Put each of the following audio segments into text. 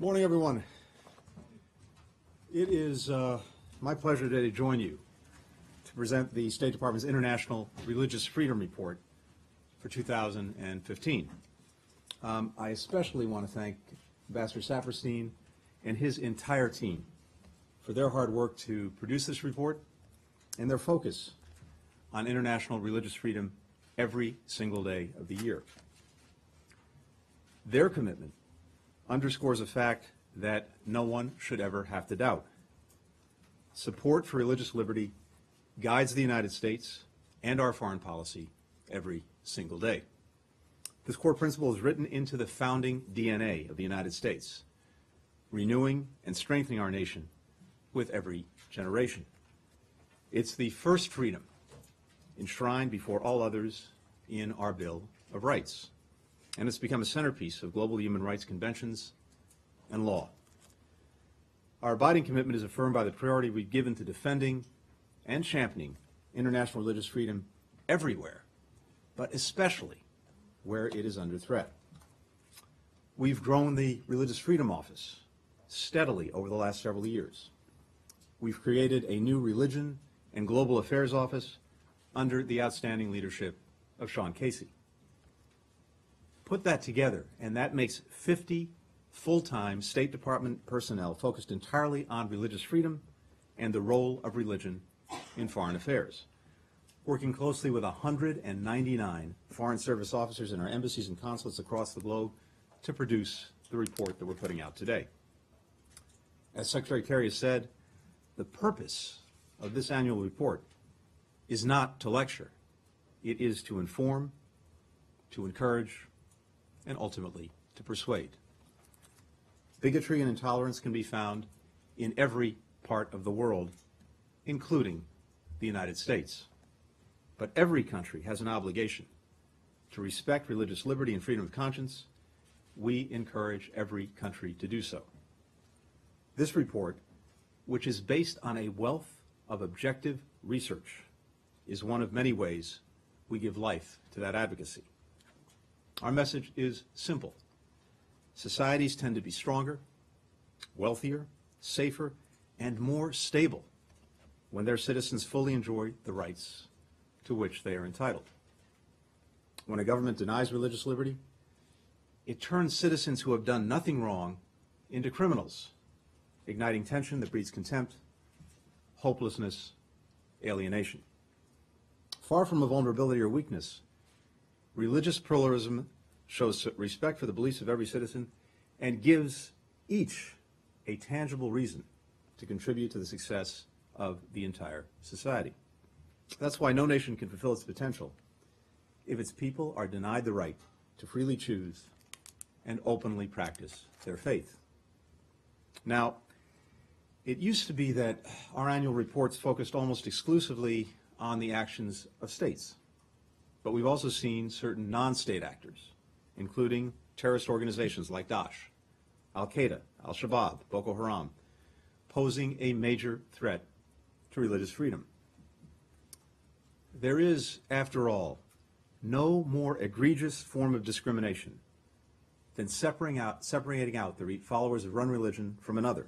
Morning, everyone. It is my pleasure today to join you to present the State Department's International Religious Freedom Report for 2015. I especially want to thank Ambassador Saperstein and his entire team for their hard work to produce this report and their focus on international religious freedom every single day of the year. Their commitment underscores a fact that no one should ever have to doubt. Support for religious liberty guides the United States and our foreign policy every single day. This core principle is written into the founding DNA of the United States, renewing and strengthening our nation with every generation. It's the first freedom enshrined before all others in our Bill of Rights, and it's become a centerpiece of global human rights conventions and law. Our abiding commitment is affirmed by the priority we've given to defending and championing international religious freedom everywhere, but especially where it is under threat. We've grown the Religious Freedom Office steadily over the last several years. We've created a new Religion and Global Affairs Office under the outstanding leadership of Sean Casey. Put that together, and that makes 50 full-time State Department personnel focused entirely on religious freedom and the role of religion in foreign affairs, working closely with 199 Foreign Service officers in our embassies and consulates across the globe to produce the report that we're putting out today. As Secretary Kerry has said, the purpose of this annual report is not to lecture. It is to inform, to encourage, and ultimately to persuade. Bigotry and intolerance can be found in every part of the world, including the United States. But every country has an obligation to respect religious liberty and freedom of conscience. We encourage every country to do so. This report, which is based on a wealth of objective research, is one of many ways we give life to that advocacy. Our message is simple. Societies tend to be stronger, wealthier, safer, and more stable when their citizens fully enjoy the rights to which they are entitled. When a government denies religious liberty, it turns citizens who have done nothing wrong into criminals, igniting tension that breeds contempt, hopelessness, alienation. Far from a vulnerability or weakness, religious pluralism shows respect for the beliefs of every citizen, and gives each a tangible reason to contribute to the success of the entire society. That's why no nation can fulfill its potential if its people are denied the right to freely choose and openly practice their faith. Now, it used to be that our annual reports focused almost exclusively on the actions of states, but we've also seen certain non-state actors, including terrorist organizations like Daesh, Al-Qaeda, Al-Shabaab, Boko Haram, posing a major threat to religious freedom. There is, after all, no more egregious form of discrimination than separating out the followers of one religion from another,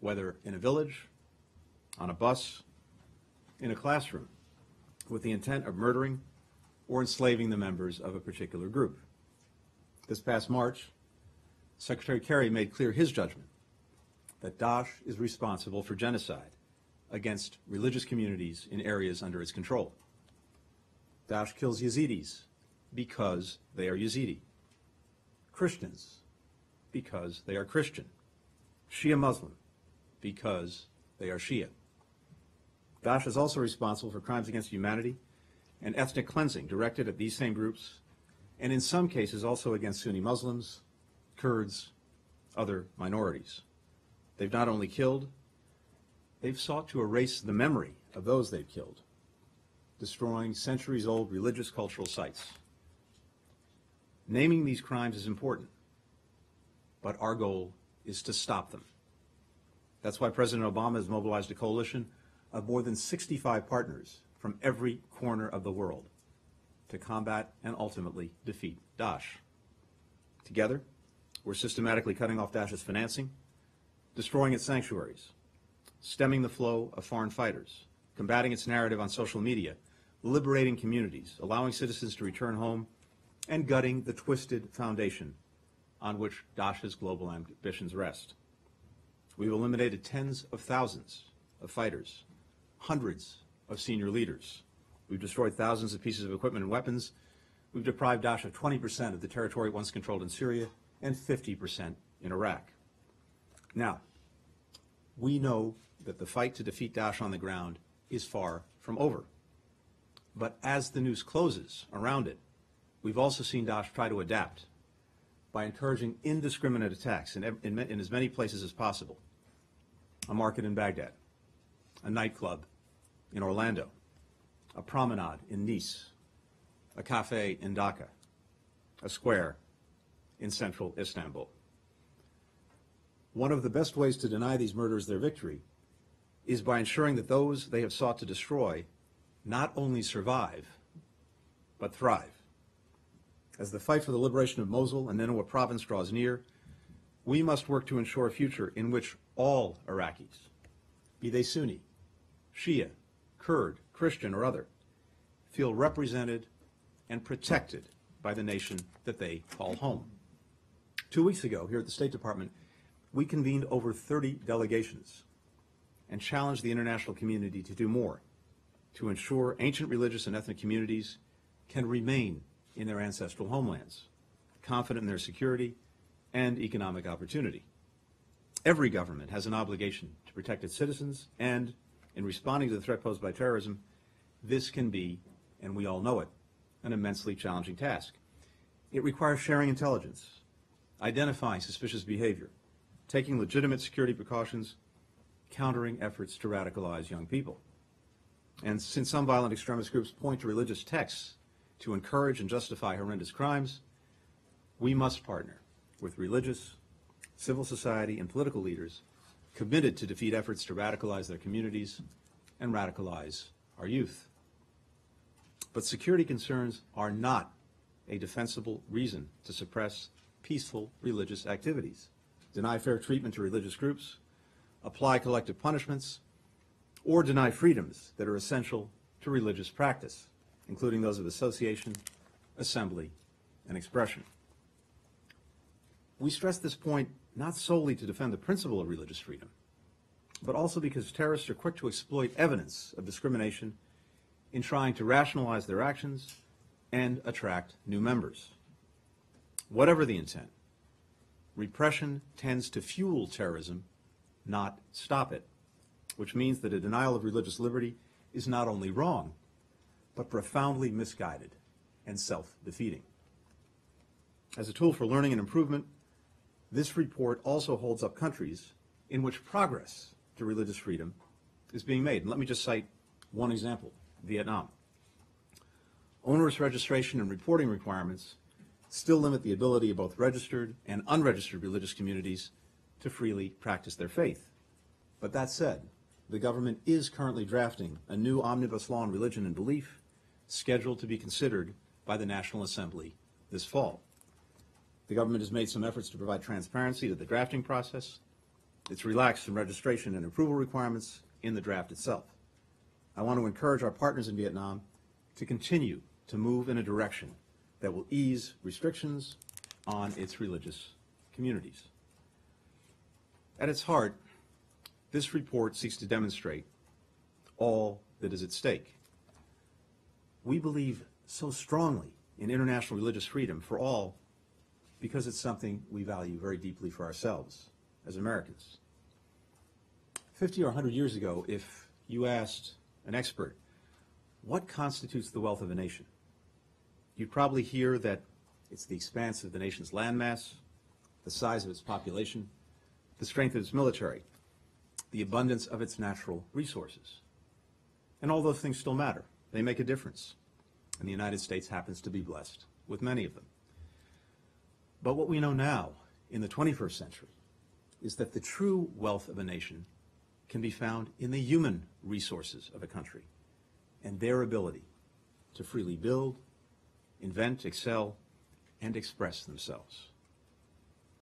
whether in a village, on a bus, in a classroom, with the intent of murdering or enslaving the members of a particular group. This past March, Secretary Kerry made clear his judgment that Daesh is responsible for genocide against religious communities in areas under its control. Daesh kills Yazidis because they are Yazidi, Christians because they are Christian, Shia Muslim because they are Shia. Daesh is also responsible for crimes against humanity and ethnic cleansing directed at these same groups, and in some cases also against Sunni Muslims, Kurds, other minorities. They've not only killed, they've sought to erase the memory of those they've killed, destroying centuries-old religious cultural sites. Naming these crimes is important, but our goal is to stop them. That's why President Obama has mobilized a coalition of more than 65 partners from every corner of the world to combat and ultimately defeat Daesh. Together, We're systematically cutting off Daesh's financing, destroying its sanctuaries, stemming the flow of foreign fighters, combating its narrative on social media, liberating communities, allowing citizens to return home, and gutting the twisted foundation on which Daesh's global ambitions rest. We've eliminated tens of thousands of fighters, hundreds of senior leaders. We've destroyed thousands of pieces of equipment and weapons. We've deprived Daesh of 20% of the territory it once controlled in Syria and 50% in Iraq. Now, we know that the fight to defeat Daesh on the ground is far from over. But as the news closes around it, we've also seen Daesh try to adapt by encouraging indiscriminate attacks in as many places as possible. A market in Baghdad, a nightclub in Orlando, a promenade in Nice, a cafe in Dhaka, a square in central Istanbul. One of the best ways to deny these murders their victory is by ensuring that those they have sought to destroy not only survive, but thrive. As the fight for the liberation of Mosul and Nineveh province draws near, we must work to ensure a future in which all Iraqis, be they Sunni, Shia, Kurd, Christian, or other, feel represented and protected by the nation that they call home. 2 weeks ago, here at the State Department, we convened over 30 delegations and challenged the international community to do more to ensure ancient religious and ethnic communities can remain in their ancestral homelands, confident in their security and economic opportunity. Every government has an obligation to protect its citizens, and in responding to the threat posed by terrorism, this can be, and we all know it, an immensely challenging task. It requires sharing intelligence, identifying suspicious behavior, taking legitimate security precautions, countering efforts to radicalize young people. And since some violent extremist groups point to religious texts to encourage and justify horrendous crimes, we must partner with religious, civil society, and political leaders committed to defeat efforts to radicalize their communities and radicalize our youth. But security concerns are not a defensible reason to suppress peaceful religious activities, deny fair treatment to religious groups, apply collective punishments, or deny freedoms that are essential to religious practice, including those of association, assembly, and expression. We stress this point not solely to defend the principle of religious freedom, but also because terrorists are quick to exploit evidence of discrimination in trying to rationalize their actions and attract new members. Whatever the intent, repression tends to fuel terrorism, not stop it, which means that a denial of religious liberty is not only wrong, but profoundly misguided and self-defeating. As a tool for learning and improvement, this report also holds up countries in which progress to religious freedom is being made. And let me just cite one example, Vietnam. Onerous registration and reporting requirements still limit the ability of both registered and unregistered religious communities to freely practice their faith. But that said, the government is currently drafting a new omnibus law on religion and belief scheduled to be considered by the National Assembly this fall. The government has made some efforts to provide transparency to the drafting process. It's relaxed some registration and approval requirements in the draft itself. I want to encourage our partners in Vietnam to continue to move in a direction that will ease restrictions on its religious communities. At its heart, this report seeks to demonstrate all that is at stake. We believe so strongly in international religious freedom for all because it's something we value very deeply for ourselves as Americans. 50 or 100 years ago, if you asked an expert, what constitutes the wealth of a nation? You'd probably hear that it's the expanse of the nation's landmass, the size of its population, the strength of its military, the abundance of its natural resources. And all those things still matter. They make a difference. And the United States happens to be blessed with many of them. But what we know now, in the 21st century, is that the true wealth of a nation can be found in the human resources of a country and their ability to freely build, invent, excel, and express themselves.